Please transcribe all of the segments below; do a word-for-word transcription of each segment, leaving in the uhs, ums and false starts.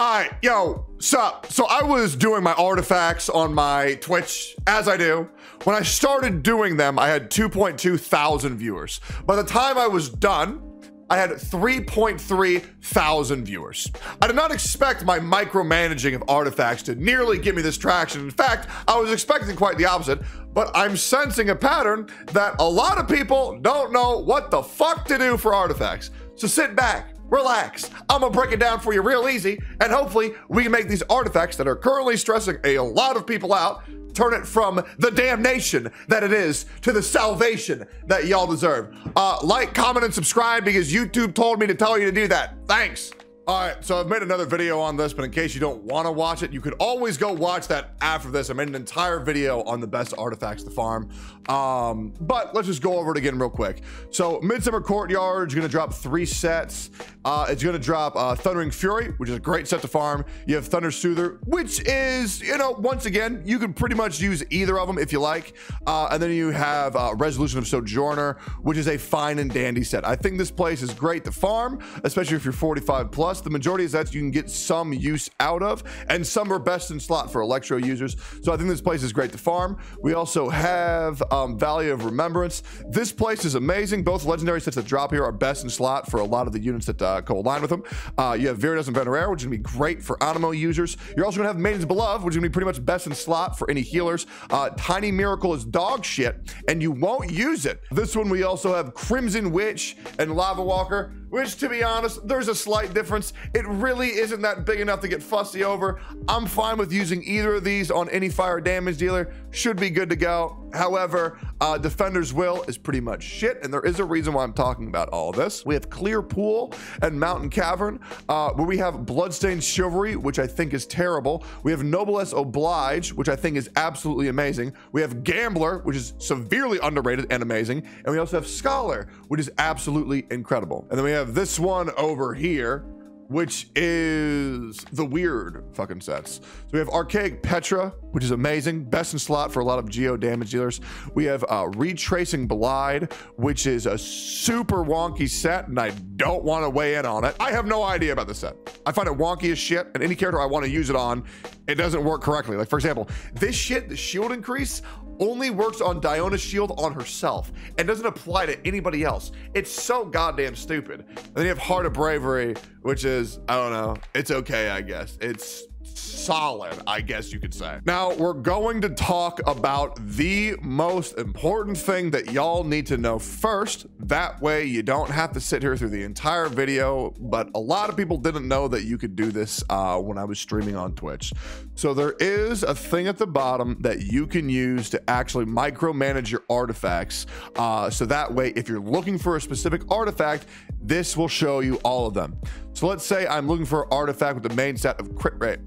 All right, yo, sup? So I was doing my artifacts on my Twitch, as I do. When I started doing them, I had two point two thousand viewers. By the time I was done, I had three point three thousand viewers. I did not expect my micromanaging of artifacts to nearly give me this traction. In fact, I was expecting quite the opposite, but I'm sensing a pattern that a lot of people don't know what the fuck to do for artifacts. So sit back, relax. I'm gonna break it down for you real easy, and hopefully we can make these artifacts that are currently stressing a lot of people out, turn it from the damnation that it is to the salvation that y'all deserve. Uh, like, comment, and subscribe because YouTube told me to tell you to do that. Thanks. All right, so I've made another video on this, but in case you don't want to watch it, you could always go watch that after this. I made an entire video on the best artifacts to farm. Um, but let's just go over it again real quick. So Midsummer Courtyard is going to drop three sets. Uh, it's going to drop uh, Thundering Fury, which is a great set to farm. You have Thunder Soother, which is, you know, once again, you can pretty much use either of them if you like. Uh, and then you have uh, Resolution of Sojourner, which is a fine and dandy set. I think this place is great to farm, especially if you're forty-five plus. The majority of sets you can get some use out of, and some are best in slot for Electro users. So I think this place is great to farm. We also have um, Valley of Remembrance. This place is amazing. Both legendary sets that drop here are best in slot for a lot of the units that uh, co-align with them. Uh, you have Virides and Veneraire, which is going to be great for Anemo users. You're also going to have Maiden's Beloved, which is going to be pretty much best in slot for any healers. Uh, Tiny Miracle is dog shit, and you won't use it. This one we also have Crimson Witch and Lava Walker, which, to be honest, there's a slight difference. It really isn't that big enough to get fussy over. I'm fine with using either of these on any fire damage dealer. Should be good to go. However, uh, Defender's Will is pretty much shit, and there is a reason why I'm talking about all this. We have Clear Pool and Mountain Cavern, uh, where we have Bloodstained Chivalry, which I think is terrible. We have Noblesse Oblige, which I think is absolutely amazing. We have Gambler, which is severely underrated and amazing. And we also have Scholar, which is absolutely incredible. And then we have this one over here, which is the weird fucking sets. So we have Archaic Petra, which is amazing, best in slot for a lot of Geo damage dealers. We have uh, Retracing Blide, which is a super wonky set, and I don't want to weigh in on it. I have no idea about this set. I find it wonky as shit, and any character I want to use it on, it doesn't work correctly. Like, for example, this shit, the shield increase, only works on Diona's shield on herself and doesn't apply to anybody else. It's so goddamn stupid. And then you have Heart of Bravery, which is, I don't know, it's okay, I guess. It's solid, I guess you could say. Now, we're going to talk about the most important thing that y'all need to know first. That way you don't have to sit here through the entire video, but a lot of people didn't know that you could do this uh, when I was streaming on Twitch. So there is a thing at the bottom that you can use to actually micromanage your artifacts. Uh, so that way, if you're looking for a specific artifact, this will show you all of them. So let's say I'm looking for an artifact with the main set of crit rate.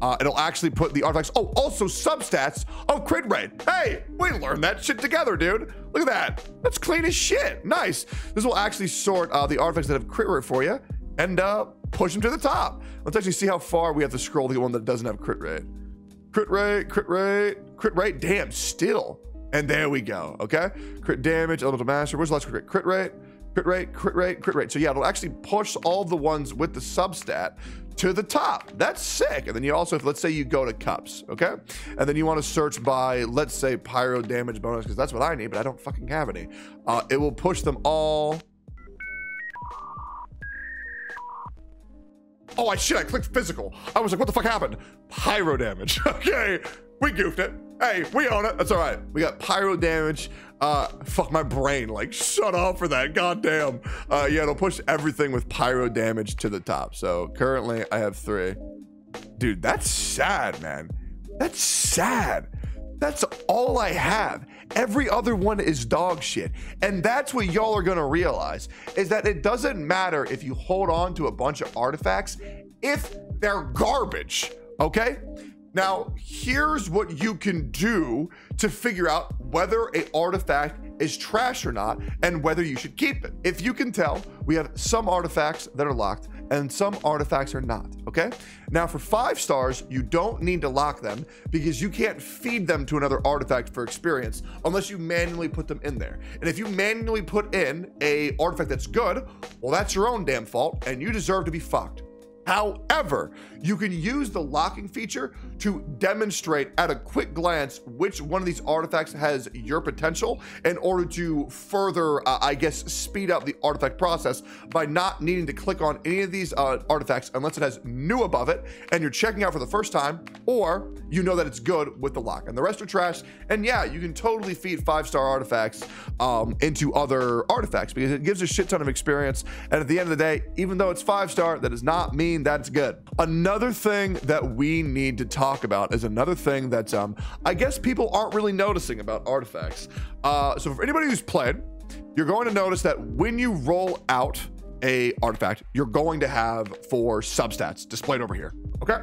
Uh, it'll actually put the artifacts, oh, also substats of crit rate. Hey, we learned that shit together, dude. Look at that. That's clean as shit. Nice. This will actually sort uh, the artifacts that have crit rate for you and uh, push them to the top. Let's actually see how far we have to scroll to get one that doesn't have crit rate. Crit rate, crit rate, crit rate. Damn, still. And there we go, okay? Crit damage, elemental master. Where's the last crit rate? Crit rate, crit rate, crit rate, crit rate. So yeah, it'll actually push all the ones with the substat to the top. That's sick. And then you also, if let's say you go to cups, okay? And then you want to search by, let's say, pyro damage bonus, because that's what I need, but I don't fucking have any. Uh, it will push them all. Oh, I shit, I clicked physical. I was like, what the fuck happened? Pyro damage, okay. We goofed it. Hey, we own it. That's all right. We got pyro damage. Uh, fuck my brain. Like, shut off for that. Goddamn. Uh, yeah, it'll push everything with pyro damage to the top. So currently I have three. Dude, that's sad, man. That's sad. That's all I have. Every other one is dog shit. And that's what y'all are going to realize is that it doesn't matter if you hold on to a bunch of artifacts if they're garbage. Okay? Now, here's what you can do to figure out whether an artifact is trash or not and whether you should keep it. If you can tell, we have some artifacts that are locked and some artifacts are not, okay? Now, for five stars, you don't need to lock them because you can't feed them to another artifact for experience unless you manually put them in there. And if you manually put in an artifact that's good, well, that's your own damn fault and you deserve to be fucked. However, you can use the locking feature to demonstrate at a quick glance which one of these artifacts has your potential in order to further, uh, I guess, speed up the artifact process by not needing to click on any of these uh, artifacts unless it has new above it and you're checking out for the first time, or you know that it's good with the lock. And the rest are trash. And yeah, you can totally feed five-star artifacts um, into other artifacts because it gives a shit ton of experience. And at the end of the day, even though it's five-star, that does not mean that's good. Another thing that we need to talk about is another thing that um I guess people aren't really noticing about artifacts. Uh so for anybody who's played, you're going to notice that when you roll out a artifact, you're going to have four substats displayed over here. Okay,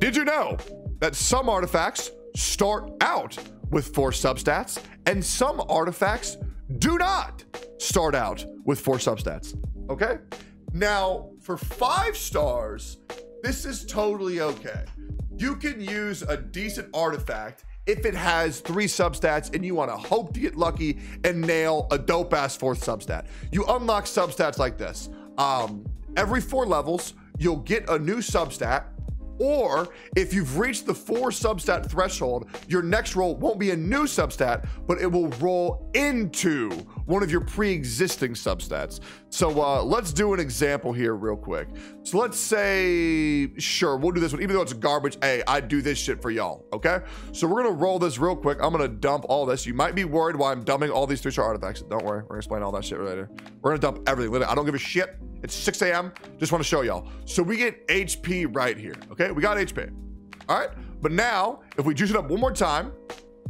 did you know that some artifacts start out with four substats and some artifacts do not start out with four substats? Okay, now for five stars, this is totally okay. You can use a decent artifact if it has three substats and you want to hope to get lucky and nail a dope ass fourth substat. You unlock substats like this. Um, every four levels, you'll get a new substat, or if you've reached the four substat threshold, your next roll won't be a new substat, but it will roll into one of your pre-existing substats. So uh, let's do an example here real quick. So let's say, sure, we'll do this one, even though it's garbage. Hey, I do this shit for y'all, okay? So we're gonna roll this real quick. I'm gonna dump all this. You might be worried why I'm dumping all these three-star artifacts. Don't worry, we're gonna explain all that shit later. We're gonna dump everything, literally. I don't give a shit. It's six A M, just wanna show y'all. So we get H P right here, okay? We got H P, all right? But now, if we juice it up one more time,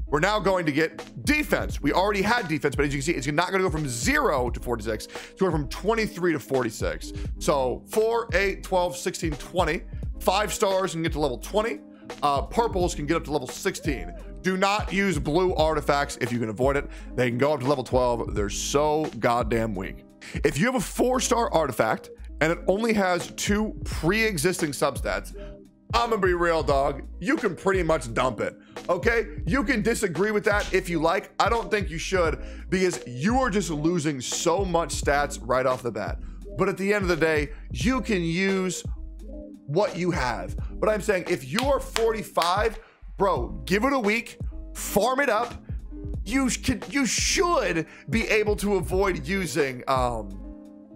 we're now going to get defense. We already had defense, but as you can see, it's not gonna go from zero to forty-six, it's going from twenty-three to forty-six. So four, eight, twelve, sixteen, twenty. Five stars can get to level twenty. Uh, purples can get up to level sixteen. Do not use blue artifacts if you can avoid it. They can go up to level twelve. They're so goddamn weak. If you have a four-star artifact and it only has two pre-existing substats, I'm gonna be real, dog. You can pretty much dump it, okay? You can disagree with that if you like. I don't think you should, because you are just losing so much stats right off the bat. But at the end of the day, you can use what you have. But I'm saying if you're forty-five, bro, give it a week, farm it up. You can, you should be able to avoid using, um,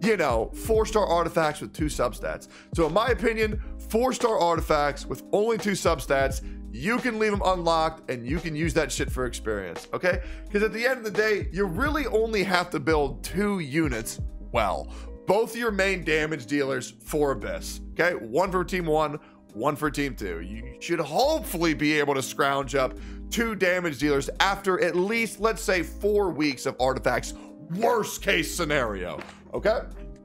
you know, four-star artifacts with two substats. So in my opinion, four-star artifacts with only two substats, you can leave them unlocked and you can use that shit for experience, okay? Because at the end of the day, you really only have to build two units well. Both of your main damage dealers for Abyss, okay? One for team one, one for team two. You should hopefully be able to scrounge up two damage dealers after at least, let's say, four weeks of artifacts, worst case scenario, okay?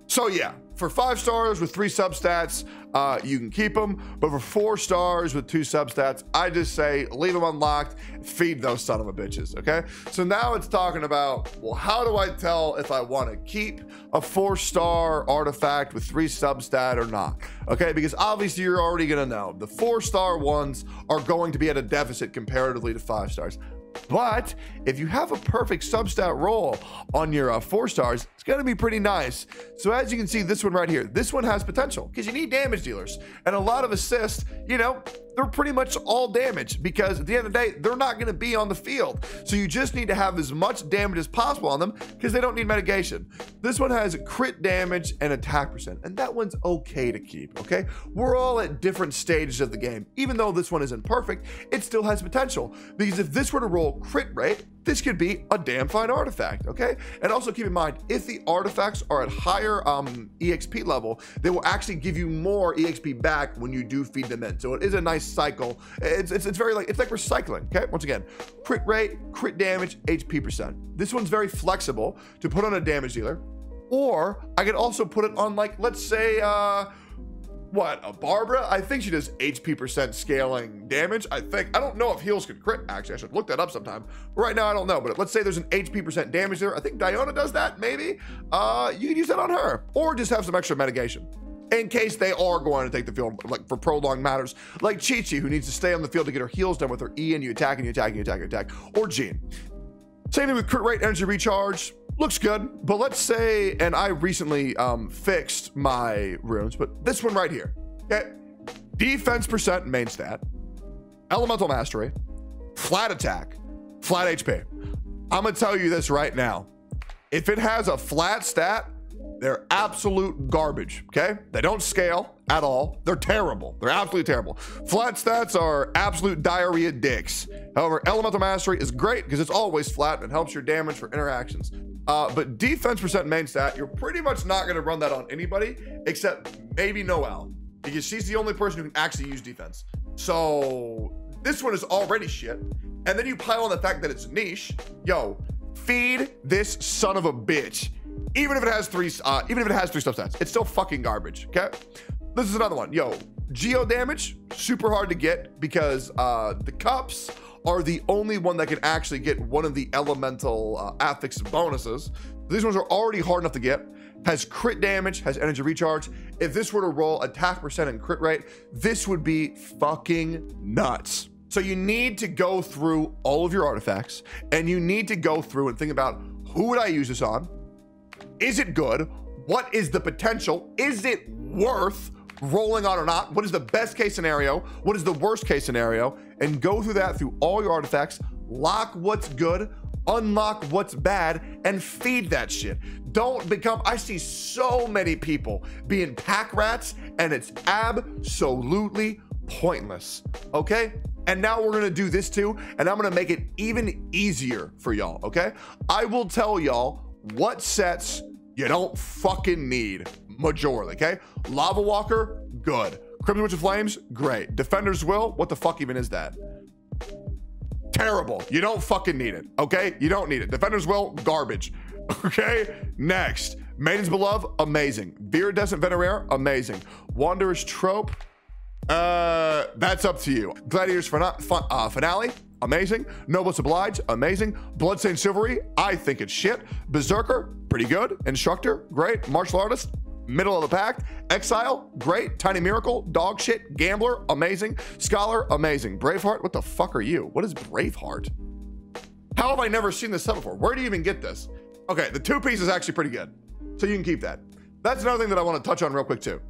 So yeah, for five stars with three substats, uh, you can keep them, but for four stars with two substats, I just say leave them unlocked, feed those son of a bitches, okay? So now it's talking about, well, how do I tell if I wanna keep a four-star artifact with three substat or not? Okay, because obviously you're already gonna know. The four-star ones are going to be at a deficit comparatively to five stars. But if you have a perfect substat roll on your uh, four stars, it's gonna be pretty nice. So as you can see, this one right here, this one has potential because you need damage dealers and a lot of assists, you know, they're pretty much all damage because at the end of the day, they're not gonna be on the field. So you just need to have as much damage as possible on them because they don't need mitigation. This one has crit damage and attack percent, and that one's okay to keep, okay? We're all at different stages of the game. Even though this one isn't perfect, it still has potential because if this were to roll crit rate, this could be a damn fine artifact, okay? And also keep in mind, if the artifacts are at higher um, E X P level, they will actually give you more E X P back when you do feed them in. So it is a nice cycle. It's, it's, it's very like, it's like recycling, okay? Once again, crit rate, crit damage, H P percent. This one's very flexible to put on a damage dealer, or I could also put it on like, let's say, uh, what, a Barbara? I think she does H P percent scaling damage, I think. I don't know if heals can crit, actually. I should look that up sometime. Right now, I don't know, but let's say there's an H P percent damage there. I think Diona does that, maybe. Uh, you can use that on her, or just have some extra mitigation in case they are going to take the field, like for prolonged matters, like Chi Chi, who needs to stay on the field to get her heals done with her E, and you attack, and you attack, and you attack, and you attack, or Jean. Same thing with crit rate, energy recharge, looks good. But let's say, and I recently um, fixed my runes, but this one right here, okay? Defense percent main stat, elemental mastery, flat attack, flat H P. I'm gonna tell you this right now. If it has a flat stat, they're absolute garbage, okay? They don't scale at all. They're terrible. They're absolutely terrible. Flat stats are absolute diarrhea dicks. However, elemental mastery is great because it's always flat and helps your damage for interactions. Uh, but defense percent main stat, you're pretty much not gonna run that on anybody except maybe Noelle, because she's the only person who can actually use defense. So this one is already shit. And then you pile on the fact that it's niche. Yo, feed this son of a bitch. Even if it has three, uh, even if it has three sub stats, it's still fucking garbage, okay? This is another one. Yo, Geo damage, super hard to get because uh, the cups are the only one that can actually get one of the elemental uh, affix bonuses. These ones are already hard enough to get. Has crit damage, has energy recharge. If this were to roll attack percent and crit rate, this would be fucking nuts. So you need to go through all of your artifacts, and you need to go through and think about, who would I use this on? Is it good? What is the potential? Is it worth rolling on or not? What is the best case scenario? What is the worst case scenario? And go through that through all your artifacts, lock what's good, unlock what's bad, and feed that shit. Don't become, I see so many people being pack rats, and it's absolutely pointless, okay? And now we're gonna do this too, and I'm gonna make it even easier for y'all, okay? I will tell y'all what sets you don't fucking need majorly, okay? Lava Walker, good. Crimson Witch of Flames, great. Defender's Will, what the fuck even is that? Terrible. You don't fucking need it, okay? You don't need it. Defender's Will, garbage, okay? Next, Maiden's Beloved, amazing. Viridescent Venerer, amazing. Wanderer's Trope, uh, that's up to you. Gladiator's fina fin uh, Finale, amazing. Noblesse Oblige, amazing. Bloodstained Chivalry, I think it's shit. Berserker, pretty good. Instructor, great. Martial Artist, middle of the pack. Exile, great. Tiny Miracle, dog shit. Gambler, amazing. Scholar, amazing. Braveheart, what the fuck are you? What is Braveheart? How have I never seen this set before? Where do you even get this? Okay, the two piece is actually pretty good, so you can keep that. That's another thing that I want to touch on real quick too.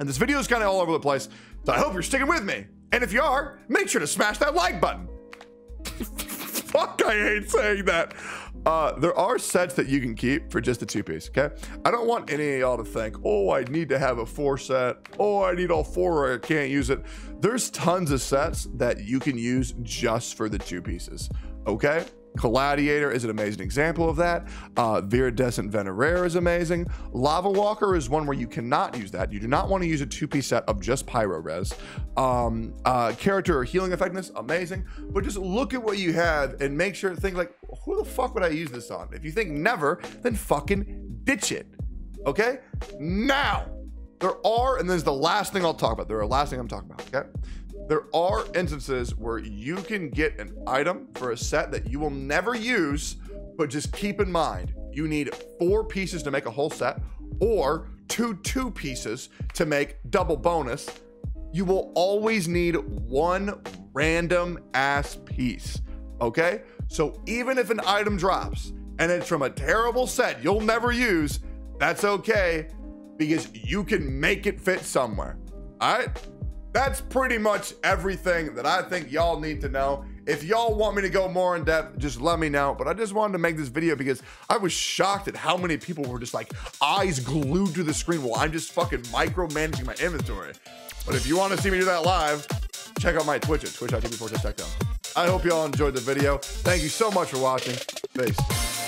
And this video is kind of all over the place, so I hope you're sticking with me. And if you are, make sure to smash that like button. Fuck, I hate saying that. Uh, there are sets that you can keep for just a two-piece, okay? I don't want any of y'all to think, oh, I need to have a four set. Oh, I need all four or I can't use it. There's tons of sets that you can use just for the two pieces, okay? Gladiator is an amazing example of that. Uh, Viridescent Venerer is amazing. Lava Walker is one where you cannot use that. You do not want to use a two-piece set of just Pyro Res. Um, uh, character or healing effectiveness, amazing. But just look at what you have and make sure to think like, who the fuck would I use this on? If you think never, then fucking ditch it, okay? Now, there are, and this is the last thing I'll talk about. There are last thing I'm talking about, okay? There are instances where you can get an item for a set that you will never use, but just keep in mind, you need four pieces to make a whole set or two two pieces to make double bonus. You will always need one random ass piece, okay? So even if an item drops and it's from a terrible set you'll never use, that's okay because you can make it fit somewhere, all right? That's pretty much everything that I think y'all need to know. If y'all want me to go more in depth, just let me know. But I just wanted to make this video because I was shocked at how many people were just like eyes glued to the screen while I'm just fucking micromanaging my inventory. But if you want to see me do that live, check out my Twitch at twitch dot T V slash fortress dot com. I hope y'all enjoyed the video. Thank you so much for watching. Peace.